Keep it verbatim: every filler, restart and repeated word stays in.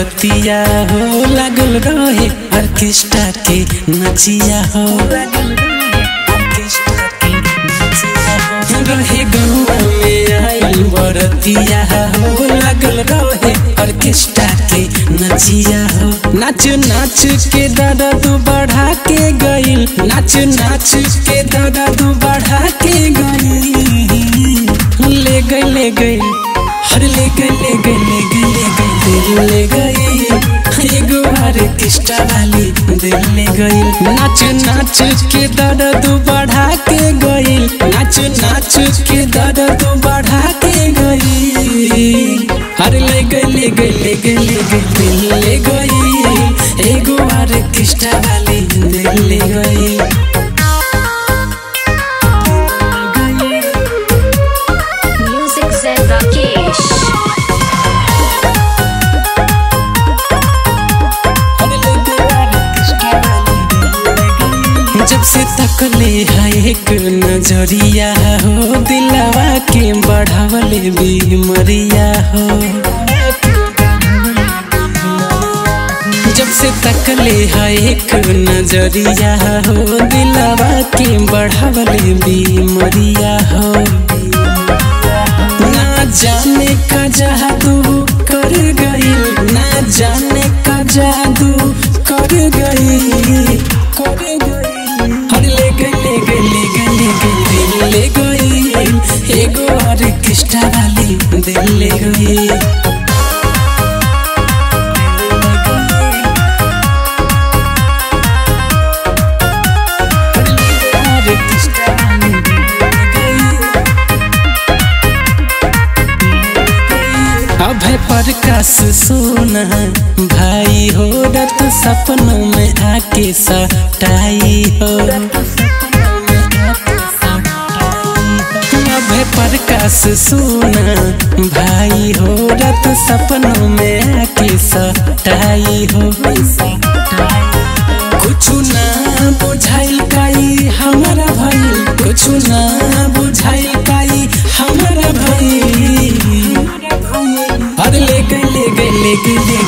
रतिया हो लागल रहे आर्केस्ट्रा के नचिया हो रहे गौवा में आइल बरतिया हो लागल रहे आर्केस्ट्रा के नचिया हो। नाच नाच के दर्द बढ़ा के गइल, नाच नाच के दर्द बढ़ा के गइल, ले गइल ले गइल हर ले गइल ले गइल ले गइल ले गई एगो आर्केस्टा वाली दिल ले गई। नाच नाच के दर्द बढ़ा के गई, नाच नाच के दर्द बढ़ा के गई, हर ले गई ले गई ले गई ले गई दिल ले गई एगो आर्केस्टा वाली दिल ले गई। जब से तकले है एक नजरिया हो दिलवा के बढ़ावले बीमरिया हो। जब से तकले है एक नजरिया हो दिलवा के बढ़ावले बीमरिया हो। ना जाने का जादू कर गई, ना जाने का जादू कर गई कर गई ले गई एगो आर्केस्ट्रा वाली दिल ले गई। अभय प्रकाश सोना भाई हो, रत सपनों में आके सटाई हो। प्रकाश सोना भाई हो, रत सपनों में आके सटाई हो। कुछ ना बुझाइल काई हमारा भइल, कुछ ना बुझाइल काई हमारा भइल, अरे ले गई ले गई ले गई